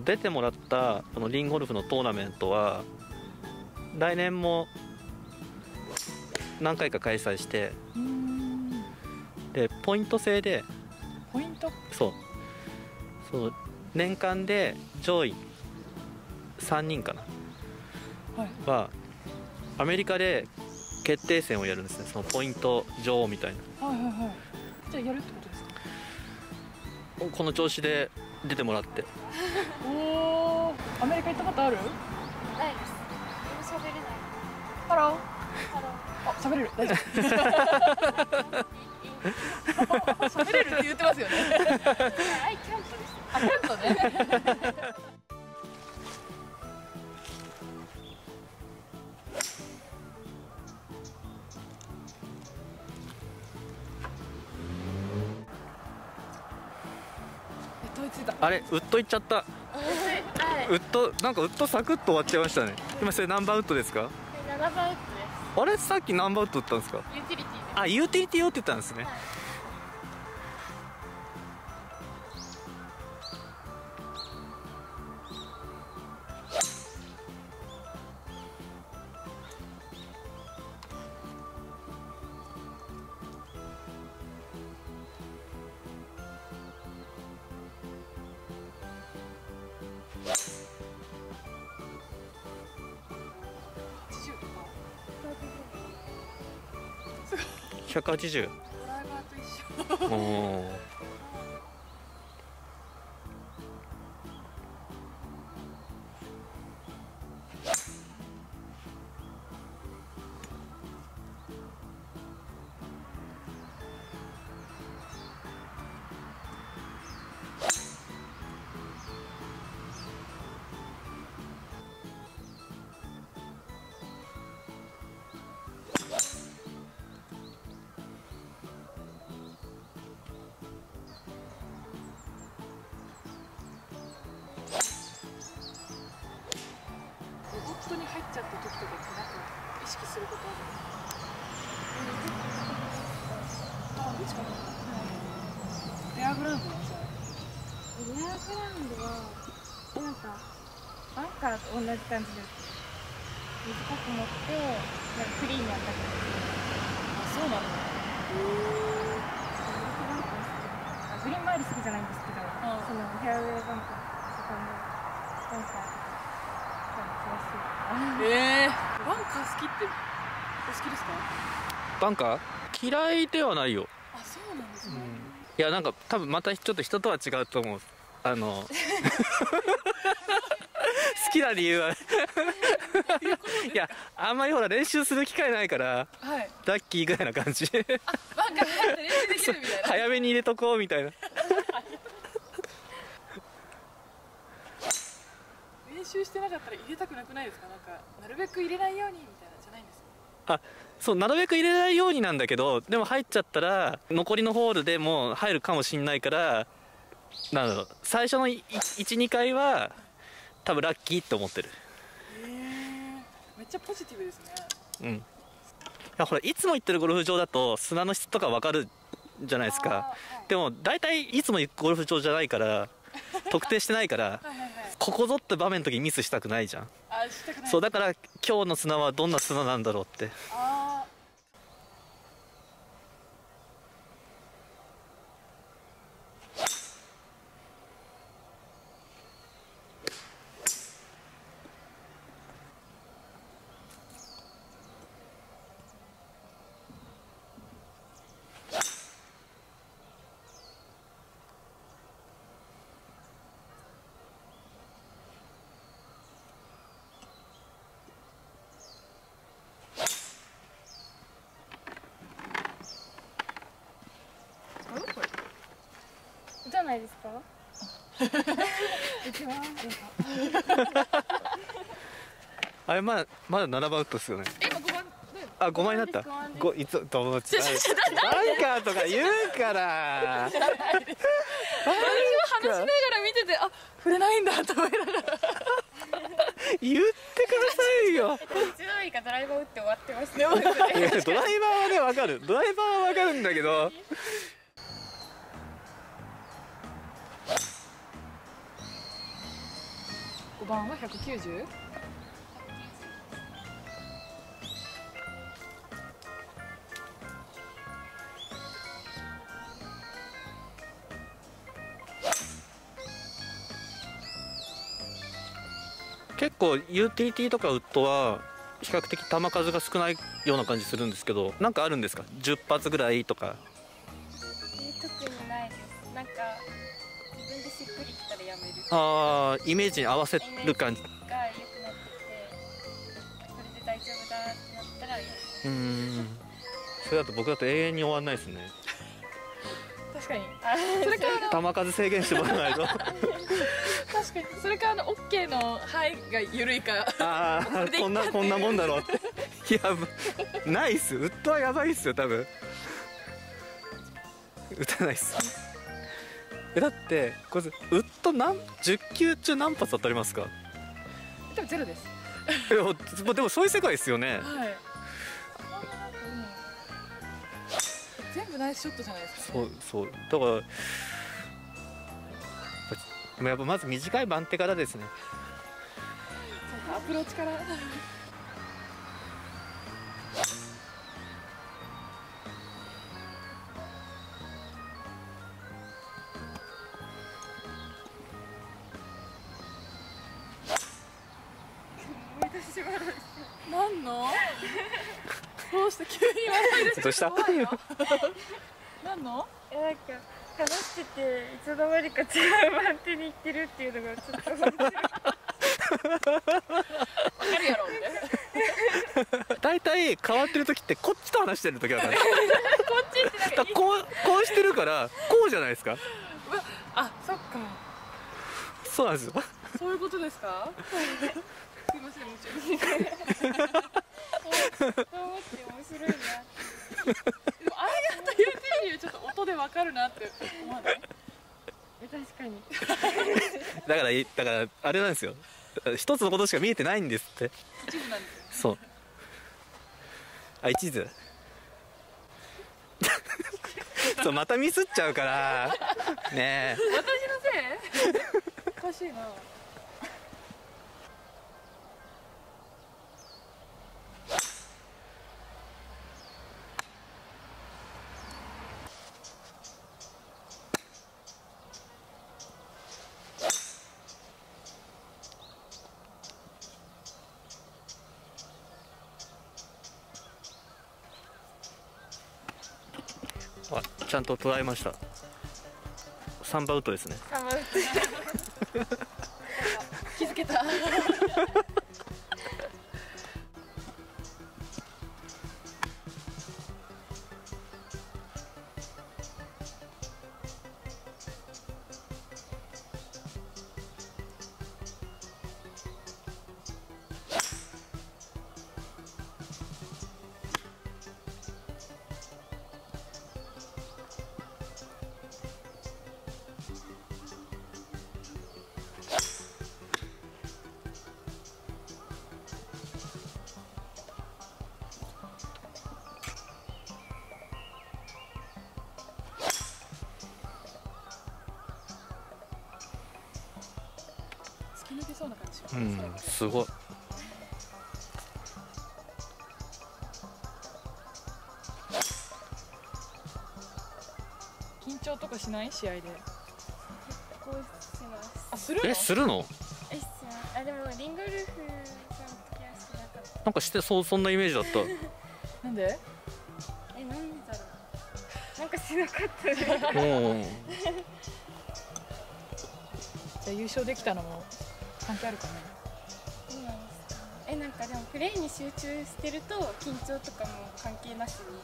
出てもらったこのリンゴルフのトーナメントは来年も何回か開催して、でポイント制で、ポイント、そう年間で上位3人かな、はい、はアメリカで決定戦をやるんですね。そのポイント女王みたいな。はいはいはい。じゃあやるってことですか。この調子で出てもらって。おお。アメリカ行ったことある？ないです。喋れない。ハロー。あ、喋れる。大丈夫。喋れるって言ってますよね。アイキャンプです。あ、キャンプね。あれ、ウッドいっちゃった。ウッド、なんかウッドサクッと終わっちゃいましたね。今それ何番ウッドですか？7番ウッドです。あれ、さっき何番ウッド打ったんですか？ユーティリティです。あ、ユーティリティ用って言ったんですね、はい、180。ドライバーと一緒。おー。レアグラウンドはなんかバンカーと同じ感じで短く持ってクリーンに当たる。あ、そうなんだ。グリーン周り好きじゃないんですけど、そのフェアウェイバンカーとかのバンカーが詳しい。バンカー好きってお好きですか？バンカー嫌いではないよ。あ、そうなんですね。いや、なんか多分またちょっと人とは違うと思う。好きな理由は。いや、あんまりほら練習する機会ないから、はい、ラッキーぐらいな感じ。あ、バンカー練習できるみたいな。早めに入れとこうみたいな。練習してなかったら入れたくなくないですか？なんかなるべく入れないようにみたいなじゃないんですか？あ、そう、なるべく入れないようになんだけど、でも入っちゃったら残りのホールでも入るかもしんないから、なんだろう、最初の 1,2 回は多分ラッキーって思ってる。めっちゃポジティブですね。うん。いや、ほらいつも行ってるゴルフ場だと砂の質とか分かるじゃないですか、はい、でも大体いつも行くゴルフ場じゃないから特定してないからここぞって場面の時にミスしたくないじゃん。あ、したくない。そうだから今日の砂はどんな砂なんだろうって。ないですか？あれまだ7番ウッドですよね。あ、5枚になった。いつ友達。バンカーとか言うから。私も話しながら見てて、あ、触れないんだと思いながら。言ってくださいよ。強いかドライバー打って終わってますね。ドライバーはね、わかる。ドライバーはわかるんだけど。番は 190？ 結構 UTT とかウッドは比較的弾数が少ないような感じするんですけど、なんかあるんですか10発ぐらいとか。特にないです。なんか自分でしっくりきたらやめる。ああ、イメージに合わせる感じが良くなってきて、これで大丈夫だってなったらやる。それだと僕だと永遠に終わんないですね。確かに。それから球数制限してもらわないと。確かに。それからOK の範囲が緩いから。ああ、こんなもんだろうって。いや、ないっす。ウッドはやばいっすよ多分。打たないっす。だってこれウッド10球中何発当たりますか？でもゼロです。でもそういう世界ですよね。はい。全部ナイスショットじゃないですか、ね。そうだからやっぱまず短い番手からですね。そうか、アプローチから。何の？どうして急に笑い出して。どうした？何の？なんか話してていつの間にか違う番手に行ってるっていうのがちょっと面白い。分かるやろみたいな。大体変わってる時ってこっちと話してる時だから。こっちってなんかこうしてるからこうじゃないですか。あ、そっか。そうなんですよ。そういうことですか？すみません、面白い。面白いな。でもあれがと言うてちょっと音でわかるなって思わない？確かに。だからあれなんですよ。一つのことしか見えてないんですって。一途なんです。そう。あ、一途。そう、またミスっちゃうから。ねえ。私のせい？おかしいな。あ、ちゃんと捉えました。3番ウッドですね。3番ウッド。気づけた。うん、すごい。緊張とかしない試合で。結構します。あ、するの？え、するの？え、しない。あ、でもリンゴルフさんときはしてなかった。なんかしてそう、そんなイメージだった。なんで？え、なんでだろう。なんかしなかったね。じゃあ優勝できたのも。関係あるかな。そうなんですか。え、なんかでもプレーに集中してると緊張とかも関係なしに、な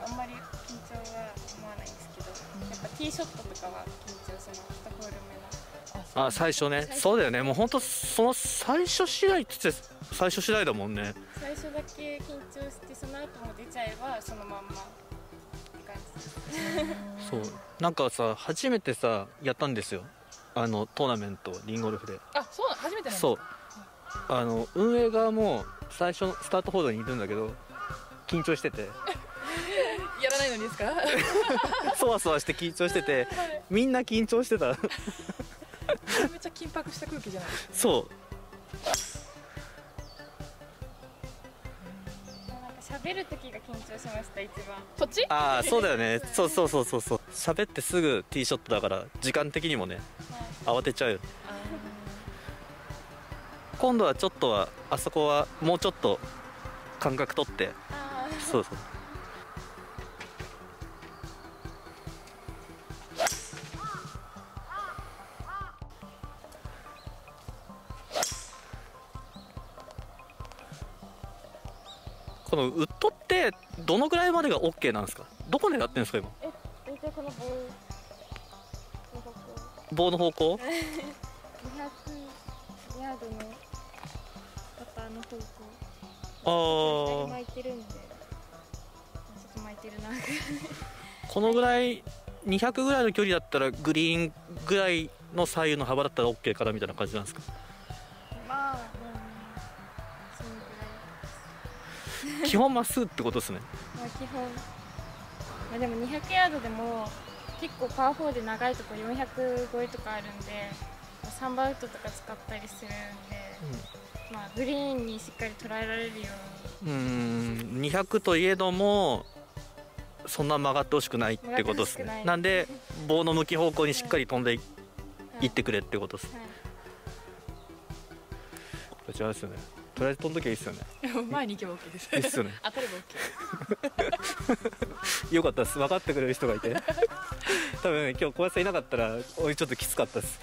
んかあんまり緊張は思わないんですけど、やっぱティーショットとかは緊張します。一ホール目の。あ、最初ね。そうだよね。もう本当その最初次第って最初次第だもんね。最初だけ緊張してその後も出ちゃえばそのまんまって感じ。そう。なんかさ、初めてさやったんですよ。トーナメントリンゴルフで。あ、そうなの？初めてなんですか？そう。運営側も最初のスタートホールにいるんだけど緊張しててやらないのにですか？そわそわして緊張してて、みんな緊張してた。めちゃめちゃ緊迫した空気じゃないですか、ね、そう喋る時が緊張しました、一番こっち？ああ、そうだよねそうそうそうそうそう、喋ってすぐティーショットだから時間的にもね、はい、慌てちゃうよ。今度はちょっとはあそこはもうちょっと感覚取って、そうそうこのウッドってどのぐらいまでが OK なんですか？どこ狙ってんですか今？大体この棒の方向200ヤードの方の方向、ああ巻いてるんで、ちょっと巻いてるなこのぐらい200ぐらいの距離だったらグリーンぐらいの左右の幅だったら OK かなみたいな感じなんですか？まあ基本まっすぐってことですね。まあ基本、まあ、でも200ヤードでも結構パー4で長いとこ400超えとかあるんで、まあ、3番ウッドとか使ったりするんで、うん、まあグリーンにしっかり捉えられるように、200といえどもそんな曲がってほしくないってことですね。なんで棒の向き方向にしっかり飛んでいってくれってことです。こちらですよね。とりあえず飛んどきゃいいっすよね。前に行けば OK です。ですよね。当たれば OK。よかったです。分かってくれる人がいて。多分、ね、今日小林さんいなかったら、俺ちょっときつかったです。